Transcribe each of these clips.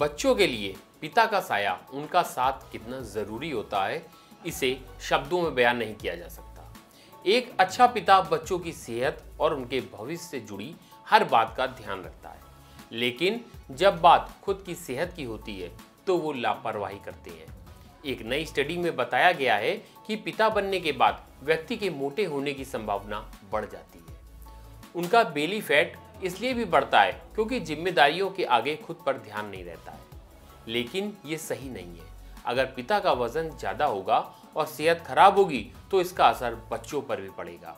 बच्चों के लिए पिता का साया, उनका साथ कितना ज़रूरी होता है, इसे शब्दों में बयान नहीं किया जा सकता। एक अच्छा पिता बच्चों की सेहत और उनके भविष्य से जुड़ी हर बात का ध्यान रखता है, लेकिन जब बात खुद की सेहत की होती है तो वो लापरवाही करते हैं। एक नई स्टडी में बताया गया है कि पिता बनने के बाद व्यक्ति के मोटे होने की संभावना बढ़ जाती है। उनका बेली फैट इसलिए भी बढ़ता है क्योंकि जिम्मेदारियों के आगे खुद पर ध्यान नहीं रहता है, लेकिन ये सही नहीं है। अगर पिता का वजन ज़्यादा होगा और सेहत खराब होगी तो इसका असर बच्चों पर भी पड़ेगा।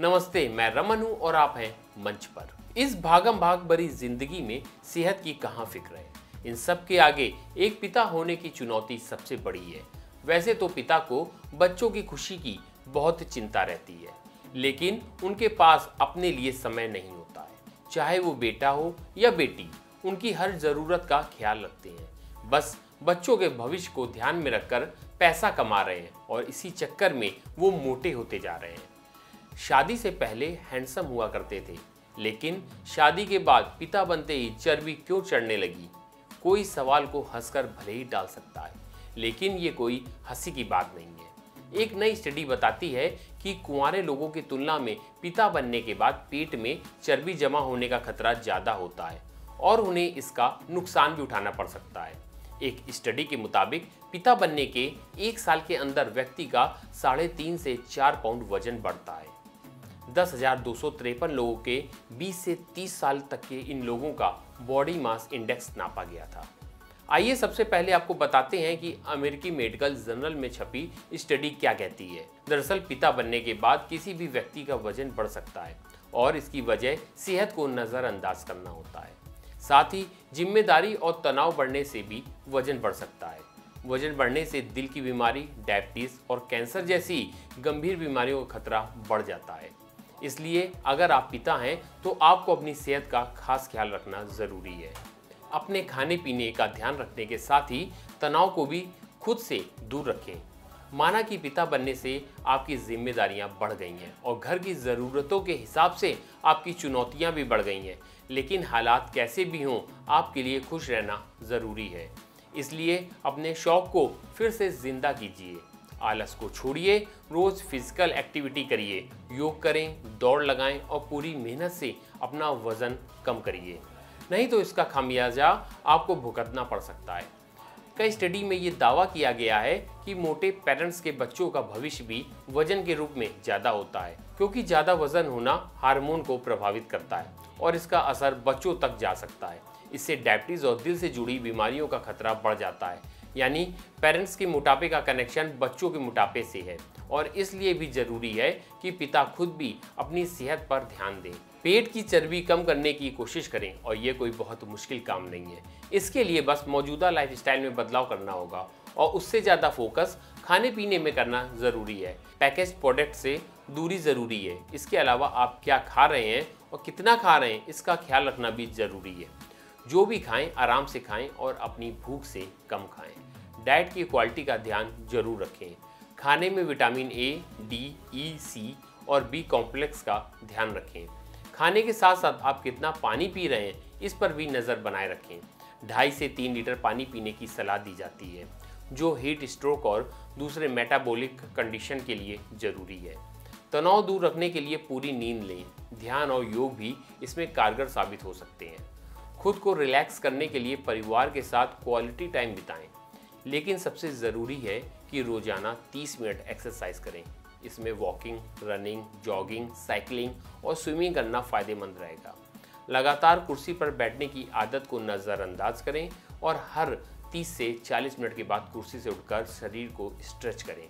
नमस्ते, मैं रमन हूँ और आप हैं मंच पर। इस भागम भाग भरी जिंदगी में सेहत की कहाँ फिक्र है। इन सब के आगे एक पिता होने की चुनौती सबसे बड़ी है। वैसे तो पिता को बच्चों की खुशी की बहुत चिंता रहती है, लेकिन उनके पास अपने लिए समय नहीं होता है। चाहे वो बेटा हो या बेटी, उनकी हर ज़रूरत का ख्याल रखते हैं, बस बच्चों के भविष्य को ध्यान में रखकर पैसा कमा रहे हैं और इसी चक्कर में वो मोटे होते जा रहे हैं। शादी से पहले हैंडसम हुआ करते थे, लेकिन शादी के बाद पिता बनते ही चर्बी क्यों चढ़ने लगी? कोई सवाल को हंसकर भले ही डाल सकता है, लेकिन ये कोई हंसी की बात नहीं है। एक नई स्टडी बताती है कि कुंवारे लोगों की तुलना में पिता बनने के बाद पेट में चर्बी जमा होने का खतरा ज़्यादा होता है और उन्हें इसका नुकसान भी उठाना पड़ सकता है। एक स्टडी के मुताबिक पिता बनने के 1 साल के अंदर व्यक्ति का 3.5 से 4 पाउंड वजन बढ़ता है। 10,253 लोगों के 20 से 30 साल तक के इन लोगों का बॉडी मास इंडेक्स नापा गया था। आइए सबसे पहले आपको बताते हैं कि अमेरिकी मेडिकल जर्नल में छपी स्टडी क्या कहती है। दरअसल पिता बनने के बाद किसी भी व्यक्ति का वजन बढ़ सकता है और इसकी वजह सेहत को नज़रअंदाज करना होता है। साथ ही जिम्मेदारी और तनाव बढ़ने से भी वजन बढ़ सकता है। वजन बढ़ने से दिल की बीमारी, डायबिटीज़ और कैंसर जैसी गंभीर बीमारियों का खतरा बढ़ जाता है। इसलिए अगर आप पिता हैं तो आपको अपनी सेहत का खास ख्याल रखना ज़रूरी है। अपने खाने पीने का ध्यान रखने के साथ ही तनाव को भी खुद से दूर रखें। माना कि पिता बनने से आपकी जिम्मेदारियां बढ़ गई हैं और घर की ज़रूरतों के हिसाब से आपकी चुनौतियां भी बढ़ गई हैं, लेकिन हालात कैसे भी हों आपके लिए खुश रहना ज़रूरी है। इसलिए अपने शौक़ को फिर से ज़िंदा कीजिए, आलस को छोड़िए, रोज़ फिजिकल एक्टिविटी करिए, योग करें, दौड़ लगाएं और पूरी मेहनत से अपना वज़न कम करिए, नहीं तो इसका खामियाजा आपको भुगतना पड़ सकता है। कई स्टडी में ये दावा किया गया है कि मोटे पेरेंट्स के बच्चों का भविष्य भी वज़न के रूप में ज़्यादा होता है, क्योंकि ज़्यादा वज़न होना हार्मोन को प्रभावित करता है और इसका असर बच्चों तक जा सकता है। इससे डायबिटीज़ और दिल से जुड़ी बीमारियों का खतरा बढ़ जाता है। यानी पेरेंट्स के मोटापे का कनेक्शन बच्चों के मोटापे से है और इसलिए भी ज़रूरी है कि पिता खुद भी अपनी सेहत पर ध्यान दें। पेट की चर्बी कम करने की कोशिश करें और ये कोई बहुत मुश्किल काम नहीं है। इसके लिए बस मौजूदा लाइफस्टाइल में बदलाव करना होगा और उससे ज़्यादा फोकस खाने पीने में करना ज़रूरी है। पैकेज्ड प्रोडक्ट से दूरी ज़रूरी है। इसके अलावा आप क्या खा रहे हैं और कितना खा रहे हैं, इसका ख्याल रखना भी ज़रूरी है। जो भी खाएं आराम से खाएं और अपनी भूख से कम खाएं। डाइट की क्वालिटी का ध्यान जरूर रखें। खाने में विटामिन ए, डी, ई, सी और बी कॉम्प्लेक्स का ध्यान रखें। खाने के साथ साथ आप कितना पानी पी रहे हैं, इस पर भी नज़र बनाए रखें। 2.5 से 3 लीटर पानी पीने की सलाह दी जाती है, जो हीट स्ट्रोक और दूसरे मेटाबॉलिक कंडीशन के लिए ज़रूरी है। तनाव दूर रखने के लिए पूरी नींद लें। ध्यान और योग भी इसमें कारगर साबित हो सकते हैं। खुद को रिलैक्स करने के लिए परिवार के साथ क्वालिटी टाइम बिताएं, लेकिन सबसे ज़रूरी है कि रोज़ाना 30 मिनट एक्सरसाइज करें। इसमें वॉकिंग, रनिंग, जॉगिंग, साइकिलिंग और स्विमिंग करना फ़ायदेमंद रहेगा। लगातार कुर्सी पर बैठने की आदत को नज़रअंदाज करें और हर 30 से 40 मिनट के बाद कुर्सी से उठकर शरीर को स्ट्रेच करें।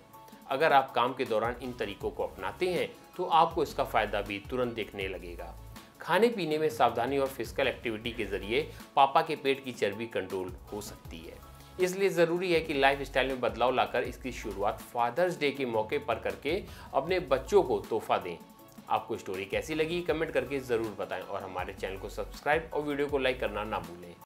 अगर आप काम के दौरान इन तरीकों को अपनाते हैं तो आपको इसका फ़ायदा भी तुरंत देखने लगेगा। खाने पीने में सावधानी और फिजिकल एक्टिविटी के ज़रिए पापा के पेट की चर्बी कंट्रोल हो सकती है। इसलिए ज़रूरी है कि लाइफस्टाइल में बदलाव लाकर इसकी शुरुआत फादर्स डे के मौके पर करके अपने बच्चों को तोहफा दें। आपको स्टोरी कैसी लगी कमेंट करके ज़रूर बताएं और हमारे चैनल को सब्सक्राइब और वीडियो को लाइक करना ना भूलें।